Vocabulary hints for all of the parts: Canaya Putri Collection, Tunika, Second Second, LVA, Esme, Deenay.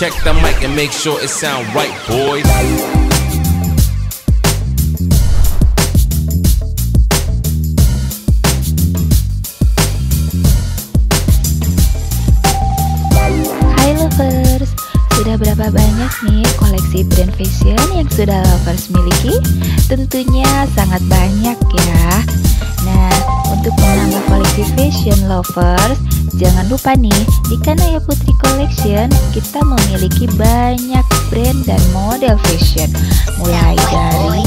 Check the mic and make sure it sound right, boys. Hai lovers, sudah berapa banyak nih koleksi brand fashion yang sudah lovers miliki? Tentunya sangat banyak ya. Nah, untuk menambah koleksi fashion lovers, jangan lupa nih, di Canaya Putri Collection kita memiliki banyak brand dan model fashion, mulai dari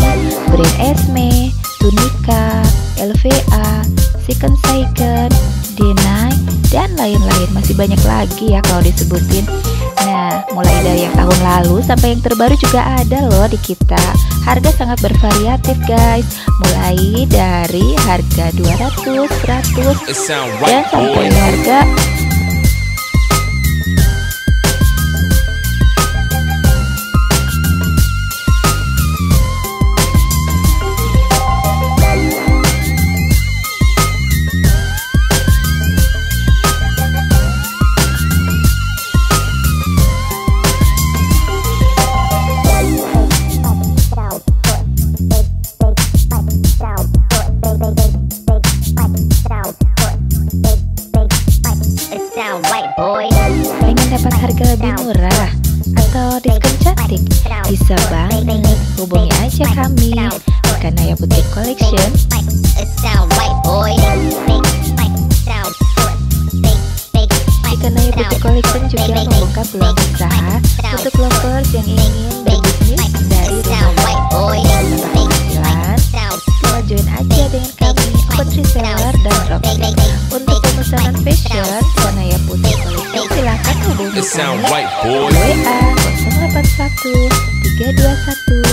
brand Esme, Tunika, LVA, Second Second, Deenay, dan lain-lain. Masih banyak lagi ya kalau disebutin. Nah, mulai dari yang tahun lalu sampai yang terbaru juga ada loh di kita. Harga sangat bervariatif guys, mulai dari harga 200, 100, dan sampai harga dapat harga lebih murah atau diskon cantik, bisa banget hubungi aja kami di Canaya Putri Collection juga membuka peluang usaha untuk lovers yang ingin berbisnis dari rumah. Mau join aja dengan kami, open reseller dan dropship. Untuk pemesanan fashion Canaya Putri Collection silahkan hubungi kami WA 081 321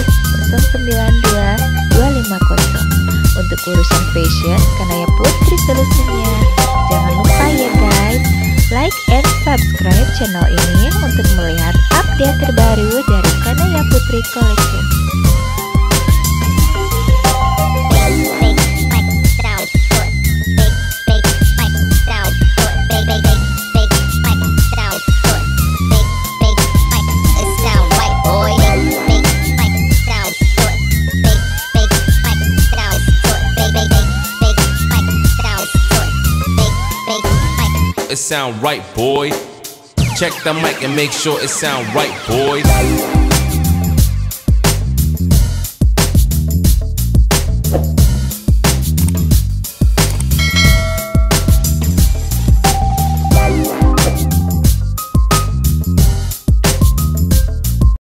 092 250. Untuk urusan fashion Canaya Putri solusinya. Jangan lupa ya guys, like and subscribe channel ini untuk melihat update terbaru dari Canaya Putri Collection. It sound right, boy. Check the mic and make sure it sound right, boy.